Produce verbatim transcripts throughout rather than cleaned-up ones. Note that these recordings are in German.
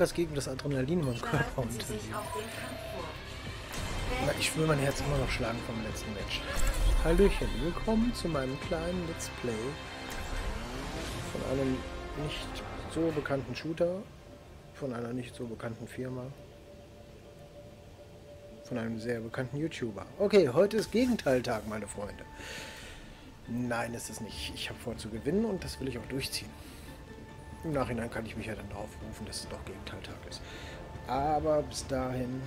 irgendwas gegen das Adrenalin in meinem Körper unternehmen. Na, ich will mein Herz immer noch schlagen vom letzten Match. Hallöchen, willkommen zu meinem kleinen Let's Play von einem nicht so bekannten Shooter, von einer nicht so bekannten Firma, von einem sehr bekannten YouTuber. Okay, heute ist Gegenteiltag, meine Freunde. Nein, ist es nicht. Ich habe vor zu gewinnen und das will ich auch durchziehen. Im Nachhinein kann ich mich ja dann aufrufen, dass es doch Gegenteiltag ist. Aber bis dahin...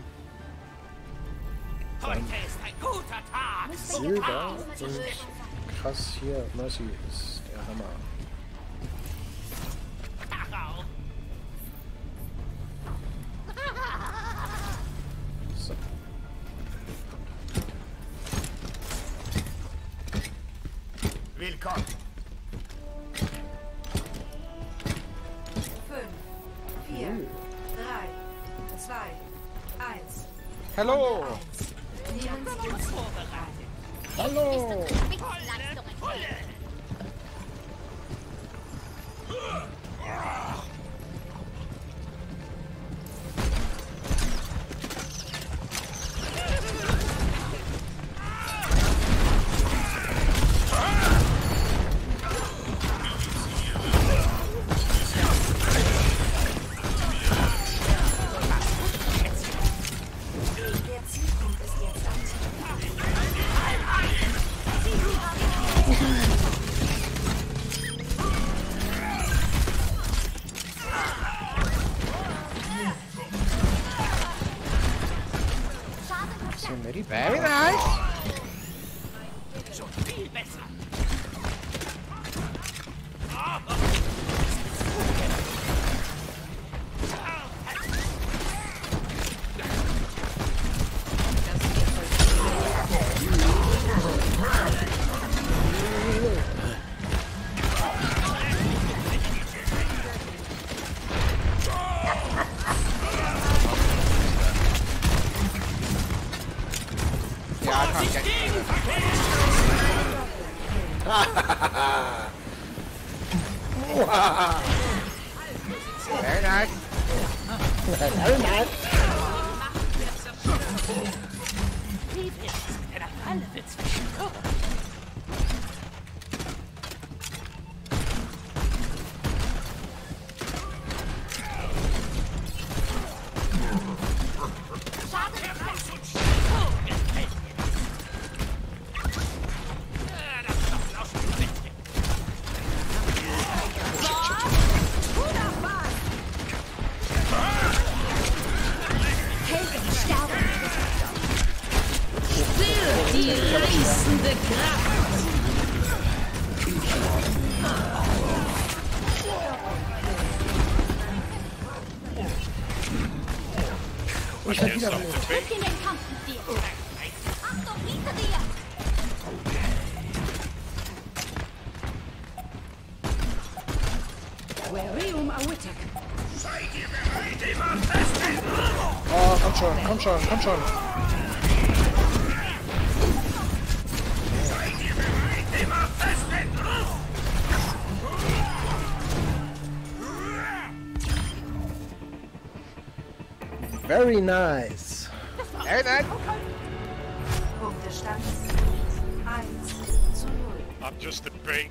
Heute ist ein guter Tag! Silber und krass hier. Mercy ist der Hammer. So. Willkommen! fünf, vier, drei, zwei, eins. Hallo! Hallo! Very nice! Schon viel besser! Very nice. Very nice. Ich bin wieder los. Oh, komm schon, komm schon, komm schon. Very nice. Very nice. I'm just a bait.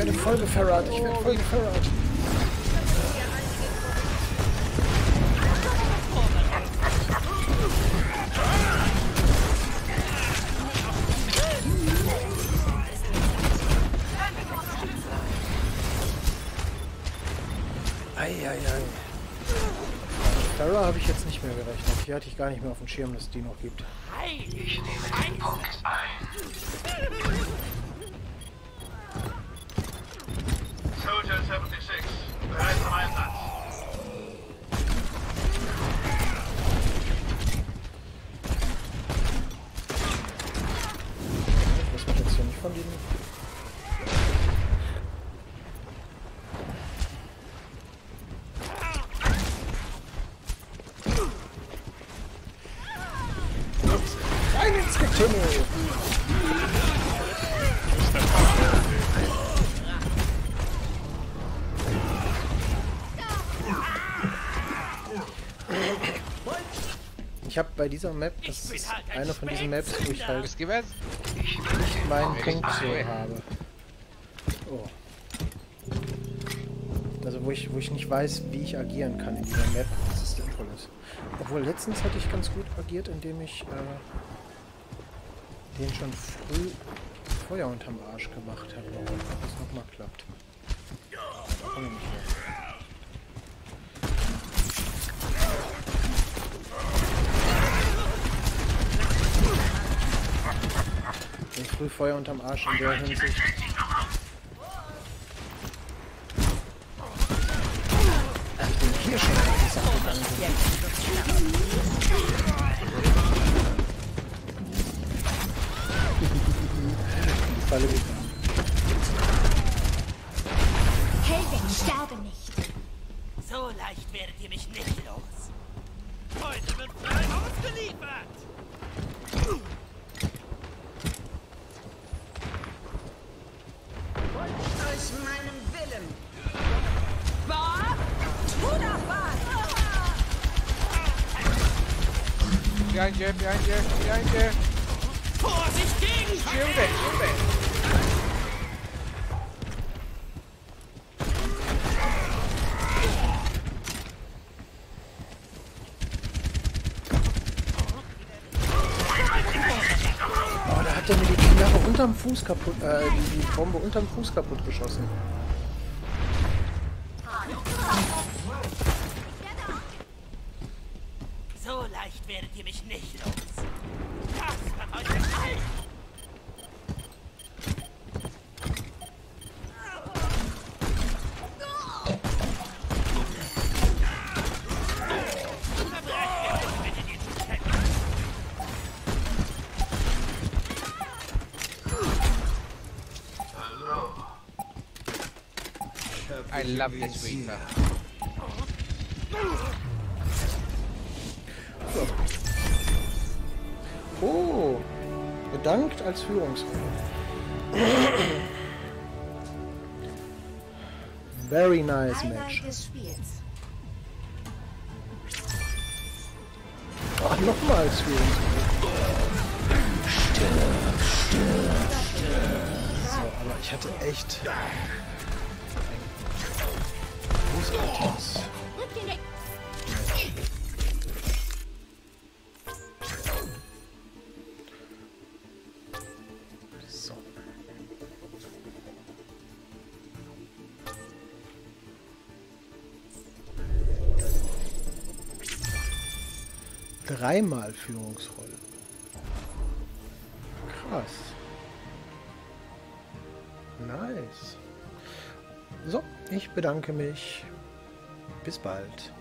Ich werde voll geferrat, ich werde voll geferrat. Eieiei. Terror habe ich jetzt nicht mehr gerechnet. Hier hatte ich gar nicht mehr auf dem Schirm, dass es die noch gibt. Ich nehme den Punkt ein. Soldier sechsundsiebzig, bereit zum Einsatz. Von diesem rein ins Getümmel. Ich habe bei dieser Map, das ist eine von diesen Maps, wo ich halt nicht meinen Punkt so habe. Oh. Also wo ich, wo ich nicht weiß, wie ich agieren kann in dieser Map, dass es sinnvoll ist. Obwohl letztens hatte ich ganz gut agiert, indem ich äh, den schon früh Feuer unterm Arsch gemacht habe, ob das nochmal klappt. Da kann ich nicht mehr. Frühfeuer unterm Arsch in der Hinsicht. Ich bin hier schon auf die Sache gegangen. Die Falle geht an. Helden, sterbe nicht. So leicht werdet ihr mich nicht los. Heute wird frei ausgeliefert. Meinem Willen. War? Wunderbar! Behind you, behind you, behind you. Vorsicht gegen! Schirm weg, schirm weg. Oh, da hat er mir die Knarre unterm Fuß kaputt, äh, die Bombe unterm Fuß kaputt geschossen. So leicht werdet ihr mich nicht los. Das wird euch gefallen. I love this Reaper. Oh, bedankt als Führungskraft. Very nice match. Oh, nochmal als Führungskraft. So, aber ich hatte echt. So. Dreimal Führungsrolle. Krass. Nice. So, ich bedanke mich. Bis bald.